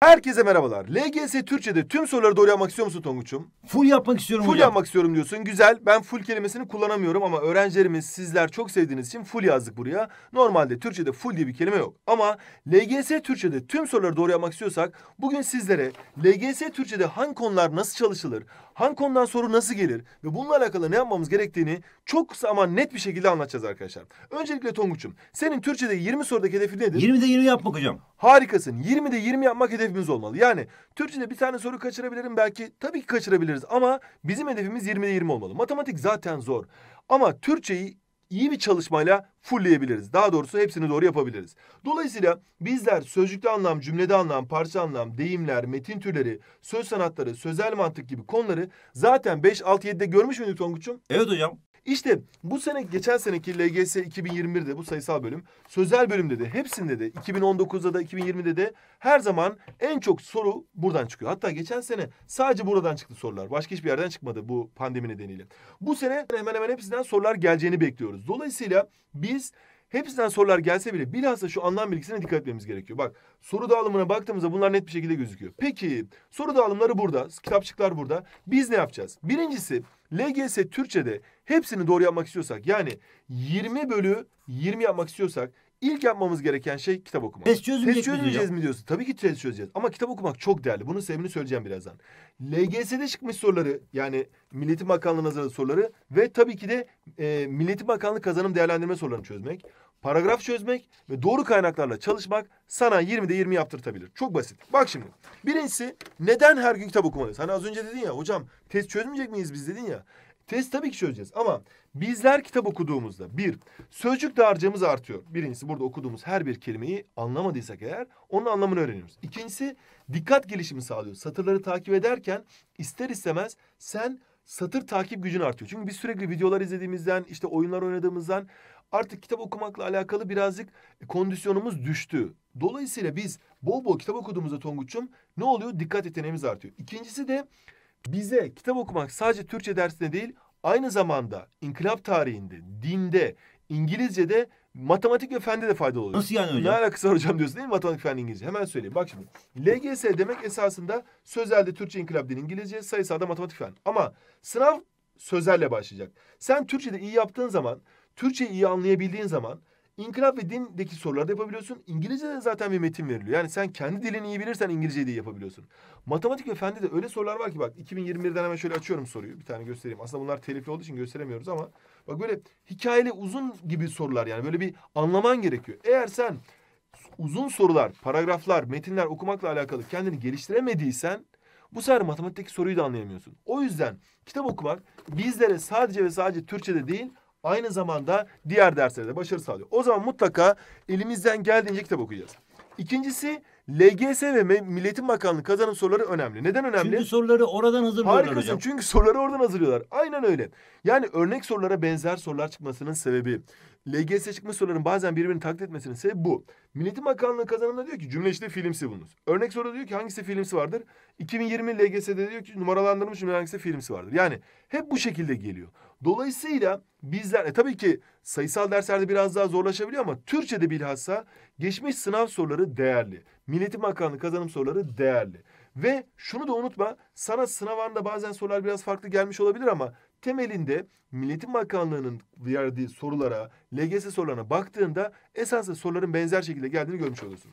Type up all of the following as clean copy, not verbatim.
Herkese merhabalar. LGS Türkçe'de tüm soruları doğru yapmak istiyor musun Tonguç'um? Full yapmak istiyorum. Full yapmak istiyorum diyorsun. Güzel. Ben full kelimesini kullanamıyorum ama öğrencilerimiz sizler çok sevdiğiniz için full yazdık buraya. Normalde Türkçe'de full diye bir kelime yok. Ama LGS Türkçe'de tüm soruları doğru yapmak istiyorsak bugün sizlere LGS Türkçe'de hangi konular nasıl çalışılır, hangi konudan soru nasıl gelir ve bununla alakalı ne yapmamız gerektiğini çok kısa ama net bir şekilde anlatacağız arkadaşlar. Öncelikle Tonguç'um, senin Türkçe'de 20 sorudaki hedefin nedir? 20'de 20 yapmak hocam. Harikasın. 20'de 20 yapmak hedefimiz olmalı. Yani Türkçe'de bir tane soru kaçırabilirim belki. Tabii ki kaçırabiliriz ama bizim hedefimiz 20'de 20 olmalı. Matematik zaten zor. Ama Türkçe'yi iyi bir çalışmayla fullleyebiliriz. Daha doğrusu hepsini doğru yapabiliriz. Dolayısıyla bizler sözcükte anlam, cümlede anlam, parça anlam, deyimler, metin türleri, söz sanatları, sözel mantık gibi konuları zaten 5, 6, 7'de görmüş müydük Tonguç'um? Evet hocam. İşte bu sene, geçen seneki LGS 2021'de bu sayısal bölüm, sözel bölümde de, hepsinde de, 2019'da da, 2020'de de her zaman en çok soru buradan çıkıyor. Hatta geçen sene sadece buradan çıktı sorular. Başka hiçbir yerden çıkmadı bu pandemi nedeniyle. Bu sene hemen hemen hepsinden sorular geleceğini bekliyoruz. Dolayısıyla biz hepsinden sorular gelse bile bilhassa şu anlam bilgisine dikkat etmemiz gerekiyor. Bak, soru dağılımına baktığımızda bunlar net bir şekilde gözüküyor. Peki soru dağılımları burada, kitapçıklar burada. Biz ne yapacağız? Birincisi, LGS Türkçe'de hepsini doğru yapmak istiyorsak, yani 20/20 yapmak istiyorsak ilk yapmamız gereken şey kitap okumak. Test çözmeyeceğiz mi diyorsun? Tabii ki test çözeceğiz ama kitap okumak çok değerli. Bunun sebebini söyleyeceğim birazdan. LGS'de çıkmış soruları, yani Milli Eğitim Bakanlığı'nın hazırladığı soruları ve tabii ki de Milli Eğitim Bakanlığı kazanım değerlendirme sorularını çözmek, paragraf çözmek ve doğru kaynaklarla çalışmak sana 20'de 20 yaptırtabilir. Çok basit. Bak şimdi. Birincisi, neden her gün kitap okumalıyız? Hani az önce dedin ya hocam, test çözmeyecek miyiz biz dedin ya. Test tabii ki çözeceğiz ama bizler kitap okuduğumuzda bir, sözcük dağarcığımız artıyor. Birincisi, burada okuduğumuz her bir kelimeyi anlamadıysak eğer onun anlamını öğreniyoruz. İkincisi, dikkat gelişimi sağlıyor. Satırları takip ederken ister istemez sen satır takip gücün artıyor. Çünkü biz sürekli videolar izlediğimizden, işte oyunlar oynadığımızdan artık kitap okumakla alakalı birazcık kondisyonumuz düştü. Dolayısıyla biz bol bol kitap okuduğumuzda Tonguç'um ne oluyor? Dikkat yeteneğimiz artıyor. İkincisi de bize kitap okumak sadece Türkçe dersinde değil, aynı zamanda inkılap tarihinde, dinde, İngilizce'de, matematik ve fende de faydalı oluyor. Nasıl yani hocam? Ne alakası var hocam diyorsun değil mi? Matematik, fen, İngilizce. Hemen söyleyeyim. Bak şimdi. LGS demek esasında sözelde Türkçe, inkılap, din, İngilizce, sayısalda matematik, fen. Ama sınav sözelle başlayacak. Sen Türkçe'de iyi yaptığın zaman, Türkçe'yi iyi anlayabildiğin zaman inkılap ve dindeki sorularda yapabiliyorsun. İngilizce'de zaten bir metin veriliyor. Yani sen kendi dilini iyi bilirsen İngilizce'yi de yapabiliyorsun. Matematik ve fende de öyle sorular var ki bak, 2021'den hemen şöyle açıyorum soruyu. Bir tane göstereyim. Aslında bunlar telifli olduğu için gösteremiyoruz ama bak, böyle hikayeli uzun gibi sorular, yani böyle bir anlaman gerekiyor. Eğer sen uzun sorular, paragraflar, metinler okumakla alakalı kendini geliştiremediysen bu sefer matematikteki soruyu da anlayamıyorsun. O yüzden kitap okumak bizlere sadece ve sadece Türkçe'de değil, aynı zamanda diğer derslerde başarı sağlıyor. O zaman mutlaka elimizden geldiğince kitap okuyacağız. İkincisi, LGS ve Milli Eğitim Bakanlığı kazanım soruları önemli. Neden önemli? Çünkü soruları oradan hazırlıyorlar. Harikasın hocam. Çünkü soruları oradan hazırlıyorlar. Aynen öyle. Yani örnek sorulara benzer sorular çıkmasının sebebi, LGS çıkmış soruların bazen birbirini taklit etmesinin sebebi bu. Milli Eğitim Bakanlığı kazanımda diyor ki cümle içinde fiilimsi bulunuz. Örnek soru diyor ki hangisi fiilimsi vardır? 2020 LGS'de diyor ki numaralandırılmış cümle hangisi fiilimsi vardır? Yani hep bu şekilde geliyor. Dolayısıyla bizler tabii ki sayısal derslerde biraz daha zorlaşabiliyor ama Türkçe'de bilhassa geçmiş sınav soruları değerli. Milli Eğitim Bakanlığı kazanım soruları değerli. Ve şunu da unutma, sana sınav anında bazen sorular biraz farklı gelmiş olabilir ama temelinde Milli Eğitim Bakanlığı'nın verdiği sorulara, LGS sorularına baktığında esasında soruların benzer şekilde geldiğini görmüş olursun.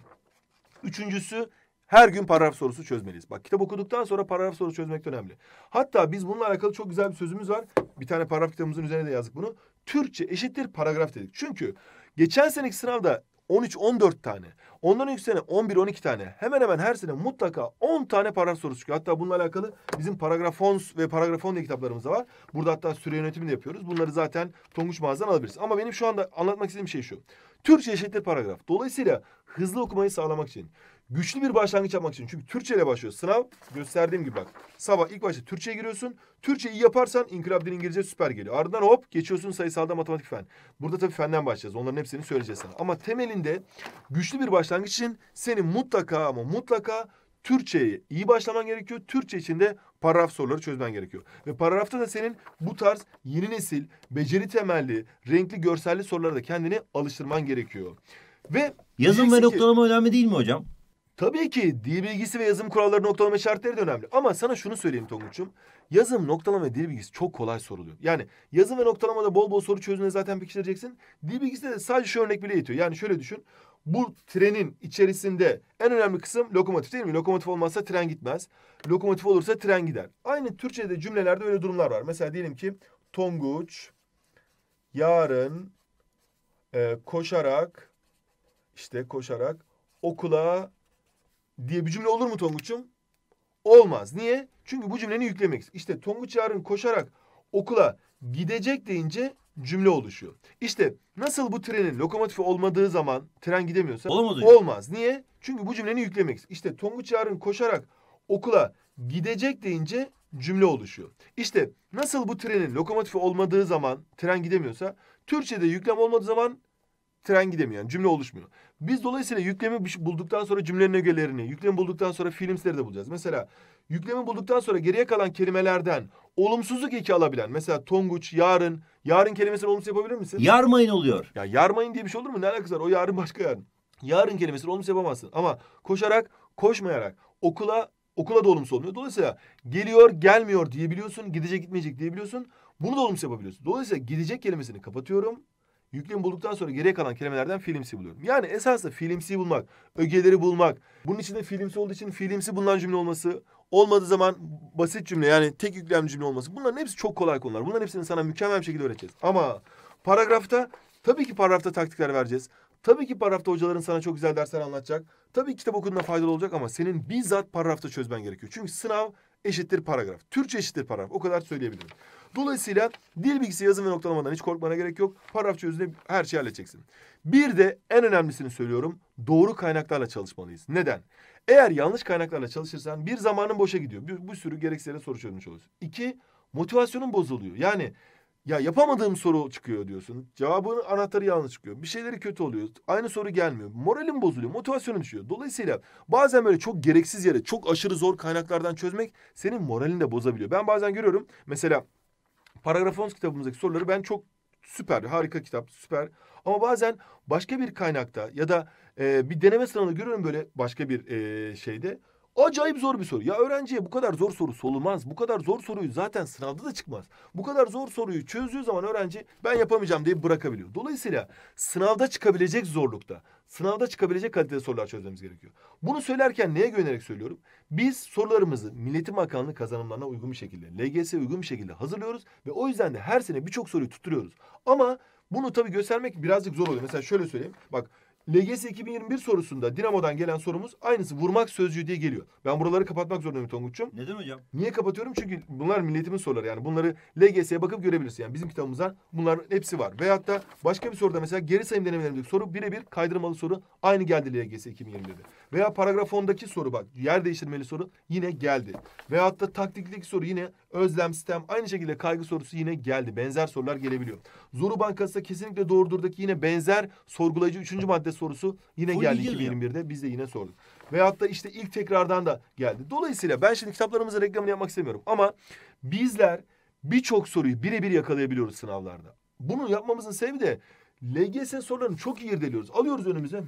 Üçüncüsü, her gün paragraf sorusu çözmeliyiz. Bak, kitap okuduktan sonra paragraf sorusu çözmek de önemli. Hatta biz bununla alakalı çok güzel bir sözümüz var. Bir tane paragraf kitabımızın üzerine de yazdık bunu. Türkçe eşittir paragraf dedik. Çünkü geçen seneki sınavda 13-14 tane, ondan önceki sene 11-12 tane, hemen hemen her sene mutlaka 10 tane paragraf sorusu çıkıyor. Hatta bununla alakalı bizim ParagrafONS ve ParagrafONS diye kitaplarımız da var. Burada hatta süre yönetimi de yapıyoruz. Bunları zaten Tonguç mağazadan alabilirsin. Ama benim şu anda anlatmak istediğim şey şu. Türkçe eşittir paragraf. Dolayısıyla hızlı okumayı sağlamak için, güçlü bir başlangıç yapmak için. Çünkü Türkçe ile başlıyor. Sınav gösterdiğim gibi bak. Sabah ilk başta Türkçe'ye giriyorsun. Türkçe'yi iyi yaparsan inkılap, din, İngilizce süper geliyor. Ardından hop geçiyorsun sayısalda matematik, fen. Burada tabii fenden başlayacağız. Onların hepsini söyleyeceğiz sana. Ama temelinde güçlü bir başlangıç için senin mutlaka ama mutlaka Türkçe'ye iyi başlaman gerekiyor. Türkçe için de paragraf soruları çözmen gerekiyor. Ve paragrafta da senin bu tarz yeni nesil, beceri temelli, renkli, görselli sorulara da kendini alıştırman gerekiyor. Ve yazım ve noktalama önemli değil mi hocam? Tabii ki dil bilgisi ve yazım kuralları, noktalama işaretleri de önemli. Ama sana şunu söyleyeyim Tonguç'um. Yazım, noktalama ve dil bilgisi çok kolay soruluyor. Yani yazım ve noktalamada bol bol soru çözümüne zaten pekiştireceksin. Dil bilgisinde de sadece şu örnek bile yetiyor. Yani şöyle düşün. Bu trenin içerisinde en önemli kısım lokomotif değil mi? Lokomotif olmazsa tren gitmez. Lokomotif olursa tren gider. Aynı Türkçe'de cümlelerde öyle durumlar var. Mesela diyelim ki Tonguç yarın koşarak okula diye bir cümle olur mu Tonguç'um? Olmaz. Niye? Çünkü bu cümleni yüklemek. İşte Tonguç yarın koşarak okula gidecek deyince cümle oluşuyor. İşte nasıl bu trenin lokomotifi olmadığı zaman tren gidemiyorsa olmaz. Niye? Çünkü bu cümleni yüklemek. İşte Tonguç yarın koşarak okula gidecek deyince cümle oluşuyor. İşte nasıl bu trenin lokomotifi olmadığı zaman tren gidemiyorsa, Türkçe'de yüklem olmadığı zaman tren gidemiyor. Yani cümle oluşmuyor. Biz dolayısıyla yüklemi bulduktan sonra cümlenin ögelerini, yüklemi bulduktan sonra fiilimsleri de bulacağız. Mesela yüklemi bulduktan sonra geriye kalan kelimelerden olumsuzluk eki alabilen. Mesela Tonguç yarın. Yarın kelimesini olumsuz yapabilir misin? Yarmayın oluyor. Ya yarmayın diye bir şey olur mu? Ne alakası var? O yarın başka yarın. Yarın kelimesini olumsuz yapamazsın. Ama koşarak, koşmayarak, okula da olumsuz olmuyor. Dolayısıyla geliyor, gelmiyor diyebiliyorsun. Gidecek, gitmeyecek diyebiliyorsun. Bunu da olumsuz yapabiliyorsun. Dolayısıyla gidecek kelimesini kapatıyorum. Yüklemi bulduktan sonra geriye kalan kelimelerden fiilimsi buluyorum. Yani esasında fiilimsi bulmak, ögeleri bulmak. Bunun içinde fiilimsi olduğu için fiilimsi bulunan cümle olması, olmadığı zaman basit cümle yani tek yüklemli cümle olması. Bunların hepsi çok kolay konular. Bunların hepsini sana mükemmel bir şekilde öğreteceğiz. Ama paragrafta, tabii ki paragrafta taktikler vereceğiz. Tabii ki paragrafta hocaların sana çok güzel dersler anlatacak. Tabii kitap okuduğunda faydalı olacak ama senin bizzat paragrafta çözmen gerekiyor. Çünkü sınav eşittir paragraf. Türkçe eşittir paragraf. O kadar söyleyebilirim. Dolayısıyla dil bilgisi, yazım ve noktalamadan hiç korkmana gerek yok. Paragraf çözümünde her şeyi halledeceksin. Bir de en önemlisini söylüyorum. Doğru kaynaklarla çalışmalıyız. Neden? Eğer yanlış kaynaklarla çalışırsan bir zamanın boşa gidiyor. Bir sürü gereksizlere soru çözmüş oluyorsun. İki, motivasyonun bozuluyor. Yani ya yapamadığım soru çıkıyor diyorsun. Cevabın anahtarı yanlış çıkıyor. Bir şeyleri kötü oluyor. Aynı soru gelmiyor. Moralim bozuluyor. Motivasyonun düşüyor. Dolayısıyla bazen böyle çok gereksiz yere, çok aşırı zor kaynaklardan çözmek senin moralini de bozabiliyor. Ben bazen görüyorum. Mesela ParagrafONS kitabımızdaki soruları ben çok süper, harika kitap, süper. Ama bazen başka bir kaynakta ya da bir deneme sınavında görüyorum böyle başka bir şeyde. Acayip zor bir soru. Ya öğrenciye bu kadar zor soru sorulmaz. Bu kadar zor soruyu zaten sınavda da çıkmaz. Bu kadar zor soruyu çözdüğü zaman öğrenci ben yapamayacağım diye bırakabiliyor. Dolayısıyla sınavda çıkabilecek zorlukta, sınavda çıkabilecek kalitede sorular çözmemiz gerekiyor. Bunu söylerken neye güvenerek söylüyorum? Biz sorularımızı Milli Eğitim Bakanlığı kazanımlarına uygun bir şekilde, LGS'ye uygun bir şekilde hazırlıyoruz. Ve o yüzden de her sene birçok soruyu tutturuyoruz. Ama bunu tabii göstermek birazcık zor oluyor. Mesela şöyle söyleyeyim. Bak. LGS 2021 sorusunda Dinamo'dan gelen sorumuz aynısı vurmak sözcüğü diye geliyor. Ben buraları kapatmak zorundayım Tonguç'um. Neden hocam? Niye kapatıyorum? Çünkü bunlar Milli Eğitim'in soruları. Yani bunları LGS'ye bakıp görebilirsin. Yani bizim kitabımızdan bunların hepsi var. Veyahut da başka bir soruda mesela geri sayım denemelerindeki soru birebir kaydırmalı soru aynı geldi LGS 2021'de. Veya paragrafondaki soru bak yer değiştirmeli soru yine geldi. Veyahut da taktikteki soru yine özlem, sistem aynı şekilde kaygı sorusu yine geldi. Benzer sorular gelebiliyor. Zoru Bankası da kesinlikle doğrudurdaki yine benzer sorgulayıcı 3. madde sorusu yine geldi 2021'de. Biz de yine sorduk. Veyahut da işte ilk tekrardan da geldi. Dolayısıyla ben şimdi kitaplarımızın reklamını yapmak istemiyorum. Ama bizler birçok soruyu birebir yakalayabiliyoruz sınavlarda. Bunu yapmamızın sebebi de LGS sorularını çok iyi irdeliyoruz. Alıyoruz önümüze.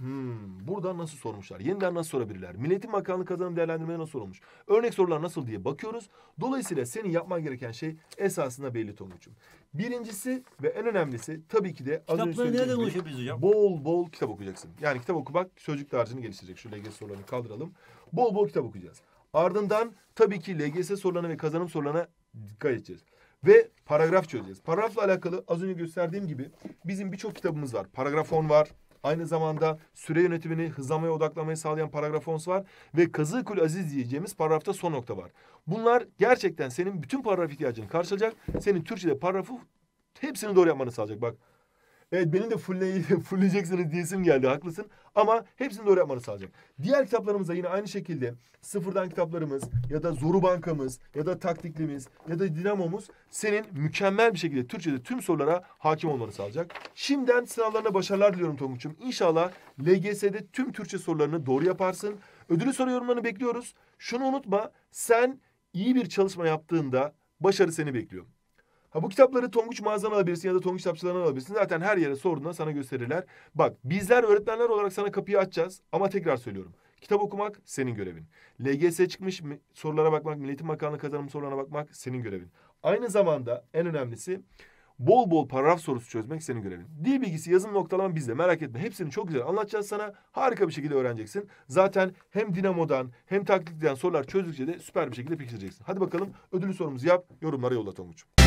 Buradan nasıl sormuşlar? Yeniden nasıl sorabilirler? Milli Eğitim Bakanlığı kazanım değerlendirmeleri nasıl sorulmuş? Örnek sorular nasıl diye bakıyoruz. Dolayısıyla senin yapman gereken şey esasında belli Tonguç'um. Birincisi ve en önemlisi tabii ki de az önce söylediğim bol bol kitap okuyacaksın. Yani kitap okumak sözcük dağarcığını geliştirecek. Şu LGS sorularını kaldıralım. Bol bol kitap okuyacağız. Ardından tabii ki LGS sorularına ve kazanım sorularına dikkat edeceğiz. Ve paragraf çözeceğiz. Paragrafla alakalı az önce gösterdiğim gibi bizim birçok kitabımız var. ParagrafONS var. Aynı zamanda süre yönetimini, hızlanmaya, odaklanmayı sağlayan ParagrafONS var. Ve Kazıkül Aziz diyeceğimiz paragrafta son nokta var. Bunlar gerçekten senin bütün paragraf ihtiyacını karşılayacak. Senin Türkçe'de paragrafı hepsini doğru yapmanı sağlayacak. Bak. Evet benim de fulleyeceksiniz diyesim geldi. Haklısın. Ama hepsini doğru yapmanı sağlayacak. Diğer kitaplarımızda yine aynı şekilde sıfırdan kitaplarımız ya da Zoru Bankamız ya da taktiklimiz ya da Dinamo'muz senin mükemmel bir şekilde Türkçe'de tüm sorulara hakim olmanı sağlayacak. Şimdiden sınavlarına başarılar diliyorum Tonguç'um. İnşallah LGS'de tüm Türkçe sorularını doğru yaparsın. Ödülü soru yorumlarını bekliyoruz. Şunu unutma. Sen iyi bir çalışma yaptığında başarı seni bekliyor. Ha, bu kitapları Tonguç mağazadan alabilirsin ya da Tonguç kitapçılarından alabilirsin. Zaten her yere sorduğunda sana gösterirler. Bak bizler öğretmenler olarak sana kapıyı açacağız ama tekrar söylüyorum. Kitap okumak senin görevin. LGS çıkmış sorulara bakmak, Milli Eğitim Bakanlığı kazanım sorularına bakmak senin görevin. Aynı zamanda en önemlisi bol bol paragraf sorusu çözmek senin görevin. Dil bilgisi, yazım noktalama bizde, merak etme. Hepsini çok güzel anlatacağız sana. Harika bir şekilde öğreneceksin. Zaten hem dinamodan hem taklitten sorular çözdükçe de süper bir şekilde pekiştireceksin. Hadi bakalım ödülü sorumuzu yap. Yorumlara yolla Tonguç.